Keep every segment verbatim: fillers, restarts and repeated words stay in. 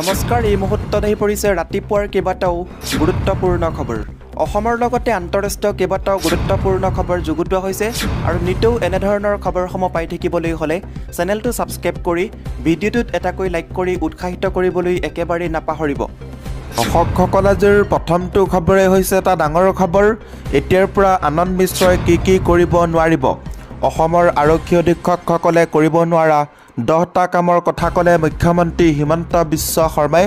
নমস্কাৰ এই মুহূৰ্তত আহি পৰিছে ৰাতিপুৱাৰ কেইবাটাও গুৰুত্বপূৰ্ণ খবৰ অসমৰ লগতে আন্তৰাষ্ট্ৰীয় কেইবাটাও গুৰুত্বপূৰ্ণ খবৰ যুগুতোৱা হৈছে আৰু নিতৌ এনে ধৰণৰ খবৰ সম পাই থাকিবলৈ হলে চেনেলটো সাবস্ক্ৰাইব কৰি ভিডিঅটোত এটাকৈ লাইক কৰি উৎসাহিত কৰিবলৈ একেবাৰে নাপাহৰিব অসখকলাজৰ প্ৰথমটো খবৰে হৈছে এটা ডাঙৰ খবৰ এতিয়াৰ পৰা আনন্দ মিশ্ৰই কি কি কৰিব নোৱাৰিব অসমৰ আৰক্ষী অধীক্ষকসকলে কৰিব নোৱাৰা দহটা কামৰ কথা ক'লে মুখ্যমন্ত্ৰী হিমন্ত বিশ্ব শৰ্মাই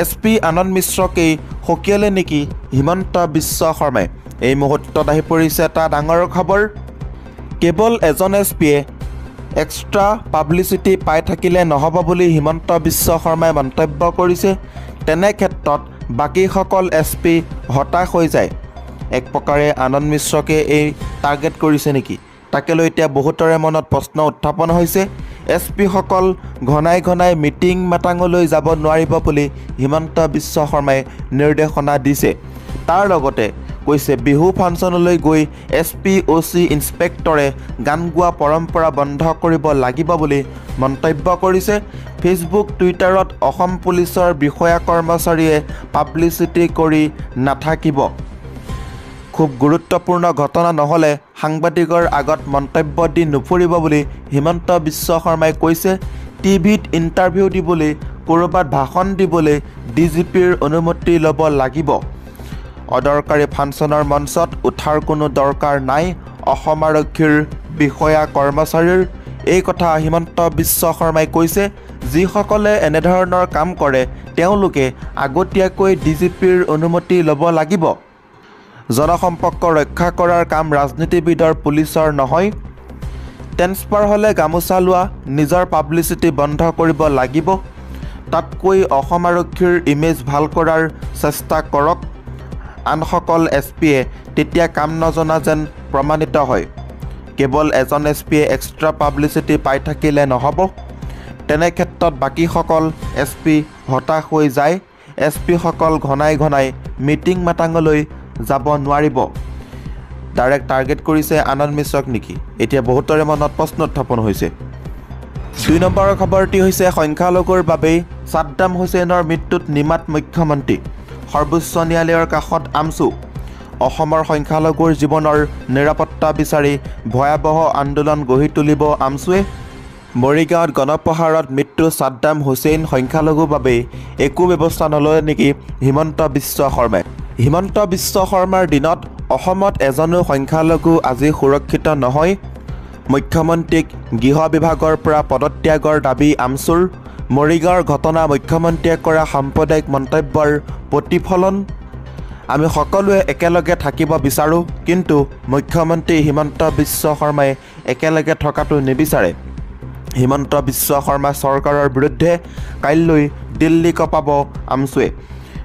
এছপি আনন্দ মিশ্ৰকে হকিয়ালে নেকি হিমন্ত বিশ্ব শৰ্মাই এই মুহূৰ্তত আহি পৰিছে এটা ডাঙৰ খবৰ কেৱল এজন এছপিয়ে এক্সট্ৰা পাব্লিচিটি পাই থাকিলে নহ'ব বুলি হিমন্ত বিশ্ব শৰ্মাই মন্তব্য কৰিছে তেনে ক্ষেত্ৰত বাকীসকল এছপি হতাশ হৈ যায় এক প্ৰকাৰে আনন্দ মিশ্ৰকে এই টাৰ্গেট কৰিছে নেকি তাকে লৈ এতিয়া বহুতৰে মনত প্ৰশ্ন উত্থাপন হৈছে এছপি সকল ঘনাই ঘনাই মিটিং মাতাঙলৈ যাব নোৱাৰিব বুলি হিমন্ত বিশ্ব শৰ্মাই নিৰ্দেশনা দিছে তাৰ লগতে কৈছে বিহু ফাংচনলৈ গৈ এছপি অ'চি ইনস্পেক্টৰে গান গোৱা পৰম্পৰা বন্ধ কৰিব লাগিব বুলি মন্তব্য কৰিছে ফেচবুক টুইটাৰত অসম পুলিচৰ বিষয়া কৰ্মচাৰীয়ে পাব্লিচিটি কৰি নাথাকিব খুব গুৰুত্বপূৰ্ণ ঘটনা নহ'লে সাংবাদিকৰ আগত মন্তব্য দি নুফুৰিব বুলি হিমন্ত বিশ্ব শৰ্মাই কৈছে টিভিত ইণ্টাৰভিউ দিবলৈ ক'ৰবাত ভাষণ দিবলৈ ডিজিপিৰ অনুমতি ল'ব লাগিব অদৰকাৰী ফাংচনৰ মঞ্চত উঠাৰ কোনো দৰকাৰ নাই অসম আৰক্ষীৰ বিষয়া কৰ্মচাৰীৰ এই কথা হিমন্ত বিশ্ব শৰ্মাই কৈছে যিসকলে এনেধৰণৰ কাম কৰে তেওঁলোকে আগতীয়াকৈ ডিজিপিৰ অনুমতি ল'ব লাগিব জনসম্পৰ্ক ৰক্ষা কৰাৰ কাম ৰাজনীতিবিদৰ পুলিচৰ নহয় ট্ৰেন্সফাৰ হ'লে গামোচা লোৱা নিজৰ পাব্লিচিটি বন্ধ কৰিব লাগিব তাতকৈ অসম আৰক্ষীৰ ইমেজ ভাল কৰাৰ চেষ্টা কৰক আনসকল এছপিয়ে তেতিয়া কাম নজনা যেন প্ৰমাণিত হয় কেৱল এজন এছপিয়ে এক্সট্ৰা পাব্লিচিটি পাই থাকিলে নহ'ব তেনে ক্ষেত্ৰত বাকীসকল এছপি হতাশ হৈ যায় এছপিসকল ঘনাই ঘনাই মিটিং মাতাঙলৈ যাব নোৱাৰিব ডাইৰেক্ট টাৰ্গেট কৰিছে আনন্দ মিশ্ৰক নেকি এতিয়া বহুতৰে মনত প্ৰশ্ন উত্থাপন হৈছে দুই নম্বৰৰ খবৰটি হৈছে সংখ্যালঘুৰ বাবে সাদ্দাম হুছেইনৰ মৃত্যুত নিমাত মুখ্যমন্ত্ৰী সৰ্বোচ্চ ন্যায়ালয়ৰ কাষত আমচু অসমৰ সংখ্যালঘুৰ জীৱনৰ নিৰাপত্তা বিচাৰি ভয়াৱহ আন্দোলন গঢ়ি তুলিব আমচুৱে মৰিগাঁৱত গণপ্ৰহাৰত মৃত্যু সাদ্দাম হুছেইন সংখ্যালঘুৰ বাবে একো ব্যৱস্থা নলয় নেকি হিমন্ত বিশ্ব শৰ্মাই হিমন্ত বিশ্ব শৰ্মাৰ দিনত অসমত এজনো সংখ্যালঘু আজি সুৰক্ষিত নহয় মুখ্যমন্ত্ৰীক গৃহ বিভাগৰ পৰা পদত্যাগৰ দাবী আমচুৰ মৰিগাঁৱৰ ঘটনা মুখ্যমন্ত্ৰীয়ে কৰা সাম্প্ৰদায়িক মন্তব্যৰ প্ৰতিফলন আমি সকলোৱে একেলগে থাকিব বিচাৰোঁ কিন্তু মুখ্যমন্ত্ৰী হিমন্ত বিশ্ব শৰ্মাই একেলগে থকাটো নিবিচাৰে হিমন্ত বিশ্ব শৰ্মা চৰকাৰৰ বিৰুদ্ধে কাইলৈ দিল্লী কঁপাব আমচুৱে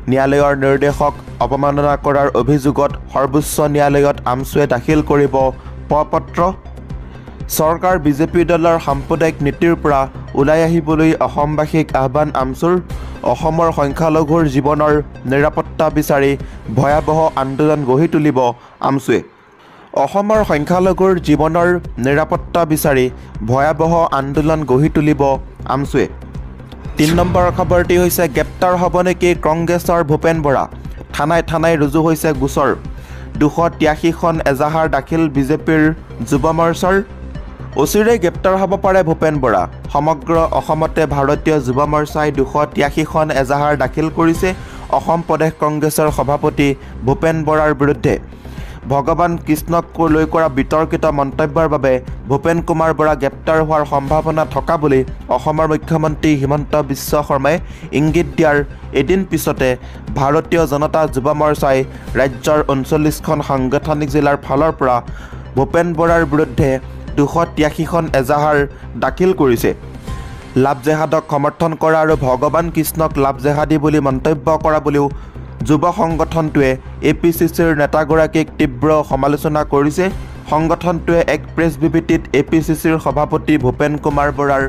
ন্যায়ালয়ৰ নিৰ্দেশক অপমাননা কৰাৰ অভিযোগত সৰ্বোচ্চ ন্যায়ালয়ত আমচুৱে দাখিল কৰিব প্ৰ-পত্ৰ চৰকাৰ বিজেপি দলৰ সাম্প্ৰদায়িক নীতিৰ পৰা ওলাই আহিবলৈ অসমবাসীক আহ্বান আমচুৰ অসমৰ সংখ্যালঘুৰ জীৱনৰ নিৰাপত্তা বিচাৰি ভয়াৱহ আন্দোলন গঢ়ি তুলিব আমচুৱে অসমৰ সংখ্যালঘুৰ জীৱনৰ নিৰাপত্তা বিচাৰি ভয়াৱহ আন্দোলন গঢ়ি তুলিব আমচুৱে তিনি নম্বৰ খবৰটি হৈছে গ্ৰেপ্তাৰ হ'ব নেকি কংগ্ৰেছৰ ভূপেন বৰা থানাই থানাই ৰুজু হৈছে গোচৰ দুশ তিৰাশীখন এজাহাৰ দাখিল বিজেপিৰ যুৱ মৰ্চাৰ অচিৰেই গ্ৰেপ্তাৰ হ'ব পাৰে ভূপেন বৰা সমগ্ৰ অসমতে ভাৰতীয় যুৱ মৰ্চাই দুশ তিৰাশীখন এজাহাৰ দাখিল কৰিছে অসম প্ৰদেশ কংগ্ৰেছৰ সভাপতি ভূপেন বৰাৰ বিৰুদ্ধে ভগৱান কৃষ্ণক লৈ কৰা বিতৰ্কিত মন্তব্যৰ বাবে ভূপেন কুমাৰ বৰা গ্ৰেপ্তাৰ হোৱাৰ সম্ভাৱনা থকা বুলি অসমৰ মুখ্যমন্ত্ৰী হিমন্ত বিশ্ব শৰ্মাই ইংগিত দিয়াৰ এদিন পিছতে ভাৰতীয় জনতা যুৱ মৰ্চাই ৰাজ্যৰ ঊনচল্লিছখন সাংগঠনিক জিলাৰ ফালৰ পৰা ভূপেন বৰাৰ বিৰুদ্ধে দুশ তিৰাশীখন এজাহাৰ দাখিল কৰিছে লাভজেহাদক সমৰ্থন কৰা আৰু ভগৱান কৃষ্ণক লাভজেহাদী বুলি মন্তব্য কৰা বুলিও যুৱ সংগঠনটোৱে এ পি চি চিৰ নেতাগৰাকীক তীব্ৰ সমালোচনা কৰিছে সংগঠনটোৱে এক প্ৰেছ বিবৃতিত এ পি চি চিৰ সভাপতি ভূপেন কুমাৰ বৰাৰ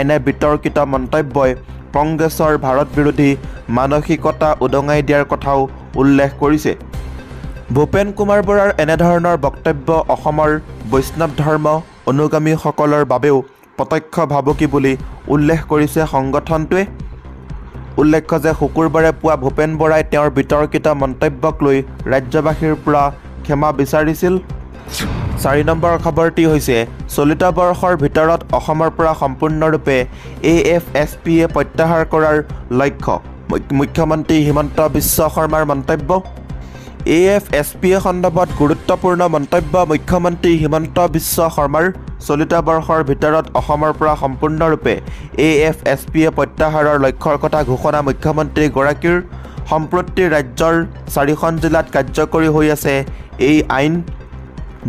এনে বিতৰ্কিত মন্তব্যই কংগ্ৰেছৰ ভাৰত বিৰোধী মানসিকতা উদঙাই দিয়াৰ কথাও উল্লেখ কৰিছে ভূপেন কুমাৰ বৰাৰ এনেধৰণৰ বক্তব্য অসমৰ বৈষ্ণৱ ধৰ্ম অনুগামীসকলৰ বাবেও প্ৰত্যক্ষ ভাবুকি বুলি উল্লেখ কৰিছে সংগঠনটোৱে উল্লেখ্য যে শুকুৰবাৰে পুৱা ভূপেন বৰাই তেওঁৰ বিতৰ্কিত মন্তব্যক লৈ ৰাজ্যবাসীৰ পৰা ক্ষমা বিচাৰিছিল। চাৰি নম্বৰ খবৰটি হৈছে চলিত বৰ্ষৰ ভিতৰত অসমৰ পৰা সম্পূৰ্ণৰূপে A F S P A প্ৰত্যাহাৰ কৰাৰ লক্ষ্য মুখ্যমন্ত্ৰী হিমন্ত বিশ্ব শৰ্মাৰ মন্তব্য। A F S P A সন্দৰ্ভত গুৰুত্বপূৰ্ণ মন্তব্য মুখ্যমন্ত্ৰী হিমন্ত বিশ্ব শৰ্মাৰ। চলিত বৰ্ষৰ ভিতৰত অসমৰ পৰা সম্পূৰ্ণৰূপে A F S P A প্ৰত্যাহাৰৰ লক্ষ্যৰ কথা ঘোষণা মুখ্যমন্ত্ৰীগৰাকীৰ। সম্প্ৰতি ৰাজ্যৰ চাৰিখন জিলাত কাৰ্যকৰী হৈ আছে এই আইন।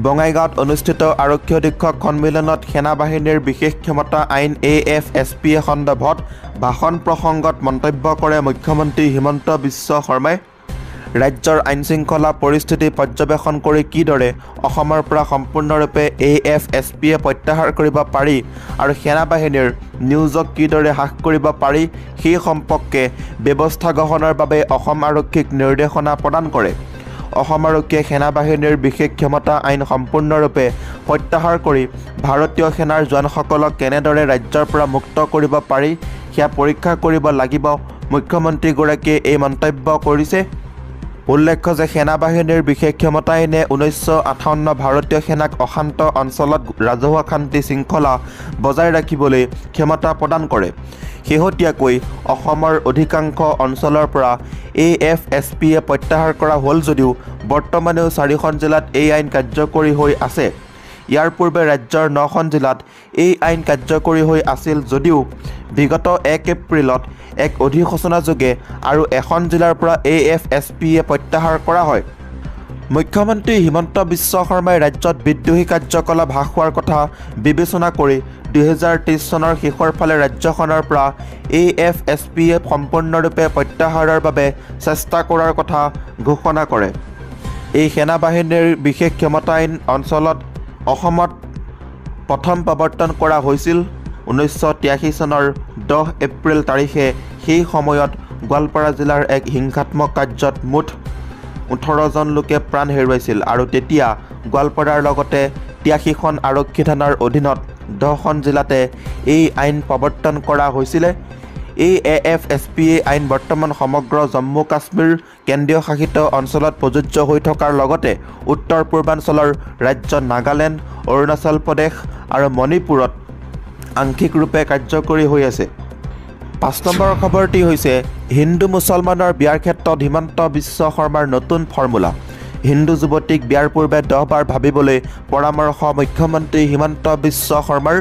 বঙাইগাঁৱত অনুষ্ঠিত আৰক্ষী অধীক্ষক সন্মিলনত সেনা বাহিনীৰ বিশেষ ক্ষমতা আইন A F S P A সন্দৰ্ভত ভাষণ প্ৰসংগত মন্তব্য কৰে মুখ্যমন্ত্ৰী হিমন্ত বিশ্ব শৰ্মাই। ৰাজ্যৰ আইন শৃংখলা পৰিস্থিতি পৰ্যবেক্ষণ কৰি কিদৰে অসমৰ পৰা সম্পূৰ্ণৰূপে A F S P A প্ৰত্যাহাৰ কৰিব পাৰি আৰু সেনা বাহিনীৰ নিয়োজক কিদৰে হ্ৰাস কৰিব পাৰি সেই সম্পৰ্কে ব্যৱস্থা গ্ৰহণৰ বাবে অসম আৰক্ষীক নিৰ্দেশনা প্ৰদান কৰে। অসম আৰক্ষীয়ে সেনা বাহিনীৰ বিশেষ ক্ষমতা আইন সম্পূৰ্ণৰূপে প্ৰত্যাহাৰ কৰি ভাৰতীয় সেনাৰ জোৱানসকলক কেনেদৰে ৰাজ্যৰ পৰা মুক্ত কৰিব পাৰি সেয়া পৰীক্ষা কৰিব লাগিব মুখ্যমন্ত্ৰীগৰাকীয়ে এই মন্তব্য কৰিছে। উল্লেখ্য যে সেনা বাহিনীৰ বিশেষ ক্ষমতা আইনে ঊনৈছশ আঠাৱন্ন ভাৰতীয় সেনাক অশান্ত অঞ্চলত ৰাজহুৱা শান্তি শৃংখলা বজাই ৰাখিবলৈ ক্ষমতা প্ৰদান কৰে। শেহতীয়াকৈ অসমৰ অধিকাংশ অঞ্চলৰ পৰা A F S P A প্ৰত্যাহাৰ কৰা হ'ল যদিও বৰ্তমানেও চাৰিখন জিলাত এই আইন কাৰ্যকৰী হৈ আছে। ইয়াৰ পূৰ্বে ৰাজ্যৰ নখন জিলাত এই আইন কাৰ্যকৰী হৈ আছিল যদিও বিগত এক এপ্ৰিলত এক অধিসূচনাযোগে আৰু এখন জিলাৰ পৰা A F S P A প্ৰত্যাহাৰ কৰা হয়। মুখ্যমন্ত্ৰী হিমন্ত বিশ্ব শৰ্মাই ৰাজ্যত বিদ্ৰোহী কাৰ্যকলাপ হ্ৰাস হোৱাৰ কথা বিবেচনা কৰি দুহেজাৰ তেইছ চনৰ শেষৰ ফালে ৰাজ্যখনৰ পৰা A F S P A সম্পূৰ্ণৰূপে প্ৰত্যাহাৰৰ বাবে চেষ্টা কৰাৰ কথা ঘোষণা কৰে। এই সেনা বাহিনীৰ বিশেষ ক্ষমতা আইন অঞ্চলত অসমত প্ৰথম প্ৰৱৰ্তন কৰা হৈছিল ঊনৈছশ তিৰাশী চনৰ দহ এপ্ৰিল তাৰিখে। সেই সময়ত গোৱালপাৰা জিলাৰ এক হিংসাত্মক কাৰ্যত মুঠ ওঠৰজন লোকে প্ৰাণ হেৰুৱাইছিল আৰু তেতিয়া গোৱালপাৰাৰ লগতে তিৰাশীখন আৰক্ষী থানাৰ অধীনত দহখন জিলাতে এই আইন প্ৰৱৰ্তন কৰা হৈছিলে। এই A F S P A আইন বৰ্তমান সমগ্ৰ জম্মু কাশ্মীৰ কেন্দ্ৰীয় শাসিত অঞ্চলত প্ৰযোজ্য হৈ থকাৰ লগতে উত্তৰ পূৰ্বাঞ্চলৰ ৰাজ্য নাগালেণ্ড, অৰুণাচল প্ৰদেশ আৰু মণিপুৰত আংশিকৰূপে কাৰ্যকৰী হৈ আছে। পাঁচ নম্বৰ খবৰটি হৈছে হিন্দু মুছলমানৰ বিয়াৰ ক্ষেত্ৰত হিমন্ত বিশ্ব শৰ্মাৰ নতুন ফৰ্মুলা। হিন্দু যুৱতীক বিয়াৰ পূৰ্বে দহবাৰ ভাবিবলৈ পৰামৰ্শ মুখ্যমন্ত্ৰী হিমন্ত বিশ্ব শৰ্মাৰ।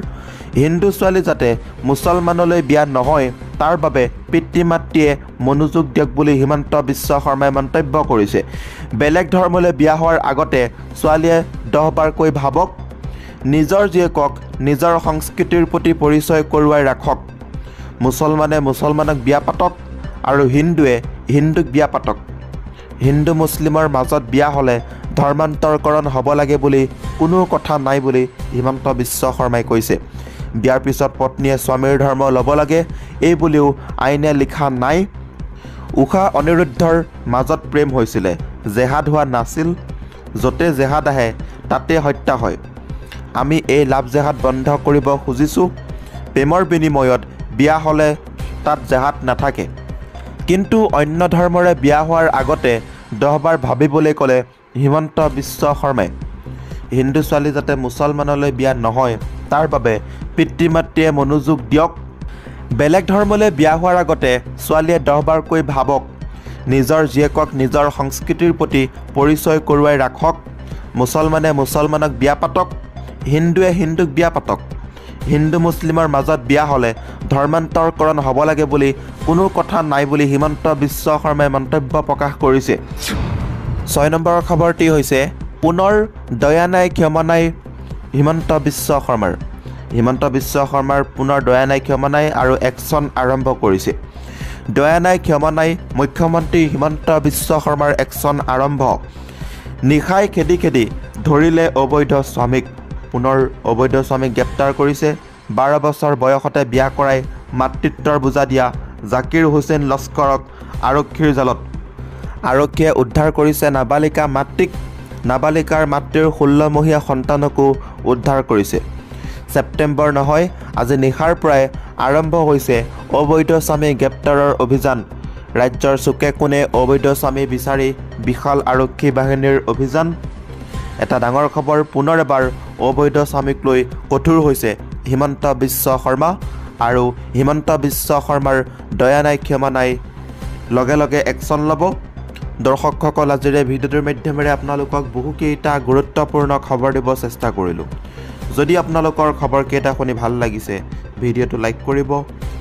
হিন্দু ছোৱালী যাতে মুছলমানলৈ বিয়া নহয় তাৰ বাবে পিতৃ মাতৃয়ে মনোযোগ দিয়ক বুলি হিমন্ত বিশ্ব শৰ্মাই মন্তব্য কৰিছে। বেলেগ ধৰ্মলৈ বিয়া হোৱাৰ আগতে ছোৱালীয়ে দহবাৰকৈ ভাবক, নিজৰ জীয়েকক নিজৰ সংস্কৃতিৰ প্ৰতি পৰিচয় কৰোৱাই ৰাখক, মুছলমানে মুছলমানক বিয়া পাতক আৰু হিন্দুৱে হিন্দুক বিয়া পাতক। হিন্দু মুছলিমৰ মাজত বিয়া হ'লে ধৰ্মান্তৰকৰণ হ'ব লাগে বুলি কোনো কথা নাই বুলি হিমন্ত বিশ্ব শৰ্মাই কৈছে। বিয়াৰ পিছত পত্নীয়ে স্বামীৰ ধৰ্ম ল'ব লাগে এই বুলিও আইনে লিখা নাই। ঊষা অনিৰুদ্ধৰ মাজত প্ৰেম হৈছিলে, জেহাদ হোৱা নাছিল। য'তে জেহাদ আহে তাতে হত্যা হয়। আমি এই লাভ জেহাদ বন্ধ কৰিব খুজিছোঁ। প্ৰেমৰ বিনিময়ত বিয়া হ'লে তাত জেহাদ নাথাকে। কিন্তু অন্য ধৰ্মৰে বিয়া হোৱাৰ আগতে দহবাৰ ভাবিবলৈ ক'লে হিমন্ত বিশ্ব শৰ্মাই। হিন্দু ছোৱালী যাতে মুছলমানলৈ বিয়া নহয় তাৰ বাবে পিতৃ মাতৃয়ে মনোযোগ দিয়ক। বেলেগ ধৰ্মলৈ বিয়া হোৱাৰ আগতে ছোৱালীয়ে দহবাৰকৈ ভাবক, নিজৰ জীয়েকক নিজৰ সংস্কৃতিৰ প্ৰতি পৰিচয় কৰোৱাই ৰাখক, মুছলমানে মুছলমানক বিয়া পাতক, হিন্দুৱে হিন্দুক বিয়া পাতক। হিন্দু মুছলিমৰ মাজত বিয়া হ'লে ধৰ্মান্তৰকৰণ হ'ব লাগে বুলি কোনো কথা নাই বুলি হিমন্ত বিশ্ব শৰ্মাই মন্তব্য প্ৰকাশ কৰিছে। ছয় নম্বৰ খবৰটি হৈছে পুনৰ দয়া নাই ক্ষমা নাই হিমন্ত বিশ্ব শৰ্মাৰ। হিমন্ত বিশ্ব শৰ্মাৰ পুনৰ দয়া নাই ক্ষমা নাই আৰু একশ্যন আৰম্ভ কৰিছে। দয়া নাই ক্ষমা নাই মুখ্যমন্ত্ৰী হিমন্ত বিশ্ব শৰ্মাৰ একশ্যন আৰম্ভ। নিশাই খেদি খেদি ধৰিলে অবৈধ স্বামীক, পুনৰ অবৈধ স্বামীক গ্ৰেপ্তাৰ কৰিছে। বাৰ বছৰ বয়সতে বিয়া কৰাই মাতৃত্বৰ বোজা দিয়া জাকিৰ হুছেইন লস্কৰক আৰক্ষীৰ জালত। আৰক্ষীয়ে উদ্ধাৰ কৰিছে নাবালিকা মাতৃক, নাবালিকাৰ মাতৃৰ ষোল্লমহীয়া সন্তানকো উদ্ধাৰ কৰিছে। ছেপ্টেম্বৰ নহয় আজি নিশাৰ প্ৰায় আৰম্ভ হৈছে অবৈধ স্বামী গ্ৰেপ্তাৰৰ অভিযান। ৰাজ্যৰ চুকে কোণে অবৈধ স্বামী বিচাৰি বিশাল আৰক্ষী বাহিনীৰ অভিযান। এটা ডাঙৰ খবৰ, পুনৰ এবাৰ অবৈধ স্বামীক লৈ কঠোৰ হৈছে হিমন্ত বিশ্ব শৰ্মা। আৰু হিমন্ত বিশ্ব শৰ্মাৰ দয়া নাই ক্ষমা নাই, লগে লগে একশ্যন ল'ব। দৰ্শকসকল, আজিৰ ভিডিঅ'টোৰ মাধ্যমেৰে আপোনালোকক বহুকেইটা গুৰুত্বপূৰ্ণ খবৰ দিব চেষ্টা কৰিলোঁ। যদি আপোনালোকৰ খবৰকেইটা শুনি ভাল লাগিছে ভিডিঅ'টো লাইক কৰিব,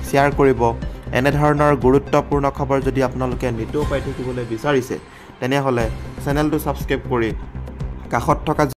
শ্বেয়াৰ কৰিব। এনেধৰণৰ গুৰুত্বপূৰ্ণ খবৰ যদি আপোনালোকে নিতৌ পাই থাকিবলৈ বিচাৰিছে তেনেহ'লে চেনেলটো ছাবস্ক্ৰাইব কৰি কাষত থকা